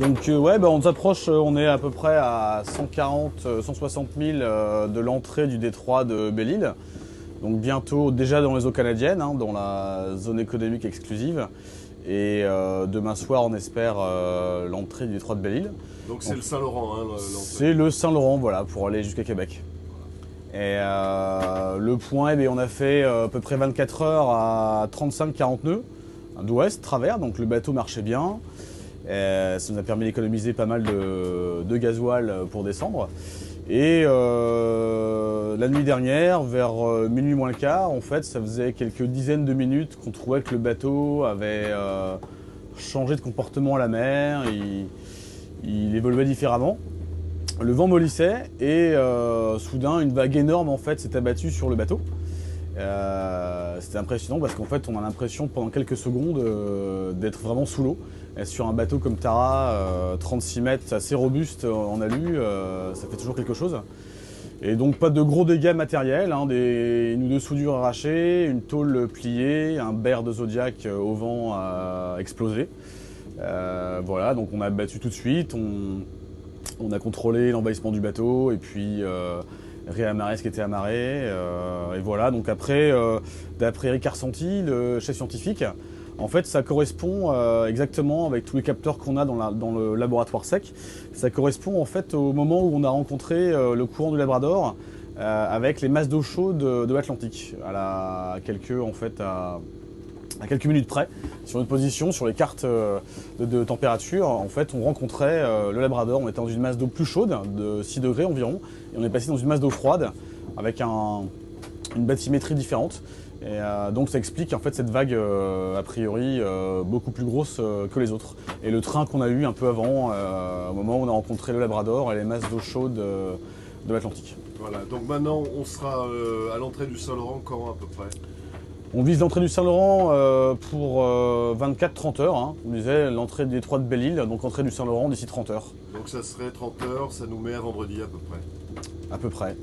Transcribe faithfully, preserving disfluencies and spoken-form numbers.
Donc euh, ouais, bah, on s'approche, on est à peu près à cent quarante, cent soixante mille euh, de l'entrée du détroit de Belle-Île. Donc bientôt déjà dans les eaux canadiennes, hein, dans la zone économique exclusive. Et euh, demain soir, on espère euh, l'entrée du détroit de Belle-Île. Donc c'est le Saint-Laurent, hein, l'entrée. C'est le Saint-Laurent, voilà, pour aller jusqu'à Québec. Et euh, le point, eh bien, on a fait à peu près vingt-quatre heures à trente-cinq quarante nœuds d'ouest, travers, donc le bateau marchait bien. Et ça nous a permis d'économiser pas mal de, de gasoil pour décembre. Et euh, la nuit dernière, vers minuit moins le quart, en fait, ça faisait quelques dizaines de minutes qu'on trouvait que le bateau avait euh, changé de comportement à la mer, il, il évoluait différemment. Le vent mollissait et euh, soudain, une vague énorme en fait, s'est abattue sur le bateau. Euh, c'était impressionnant parce qu'en fait on a l'impression pendant quelques secondes euh, d'être vraiment sous l'eau. Sur un bateau comme Tara, euh, trente-six mètres, assez robuste en alu, euh, ça fait toujours quelque chose. Et donc pas de gros dégâts matériels, hein, des, une ou deux soudures arrachées, une tôle pliée, un berre de Zodiac au vent à exploser. Euh, voilà, donc on a battu tout de suite, on, on a contrôlé l'envahissement du bateau et puis euh, réamarrer ce qui était amarré, euh, et voilà. Donc après, euh, d'après Ricard Santi, le chef scientifique, en fait ça correspond euh, exactement avec tous les capteurs qu'on a dans, la, dans le laboratoire sec, ça correspond en fait au moment où on a rencontré euh, le courant du Labrador euh, avec les masses d'eau chaude de, de l'Atlantique, à, la, à quelques en fait à, à quelques minutes près, sur notre position, sur les cartes euh, de, de température, en fait on rencontrait euh, le Labrador, on était dans une masse d'eau plus chaude, de six degrés environ, et on est passé dans une masse d'eau froide, avec un, une bathymétrie différente, et euh, donc ça explique en fait cette vague, euh, a priori, euh, beaucoup plus grosse euh, que les autres. Et le train qu'on a eu un peu avant, euh, au moment où on a rencontré le Labrador, et les masses d'eau chaude euh, de l'Atlantique. Voilà, donc maintenant on sera euh, à l'entrée du Saint-Laurent quand à peu près? On vise l'entrée du Saint-Laurent euh, pour euh, vingt-quatre trente heures. Hein. On disait l'entrée du détroit de Belle-Île, donc entrée du Saint-Laurent d'ici trente heures. Donc ça serait trente heures, ça nous met à vendredi à peu près. À peu près.